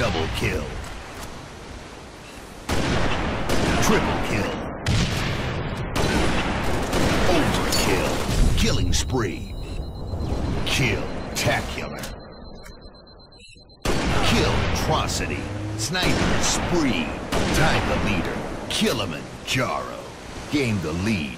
Double kill. Triple kill. Overkill. Killing spree. Kill-tacular. Kill-trocity. Sniper spree. Tie the leader. Killlaminjaro. Gain the lead.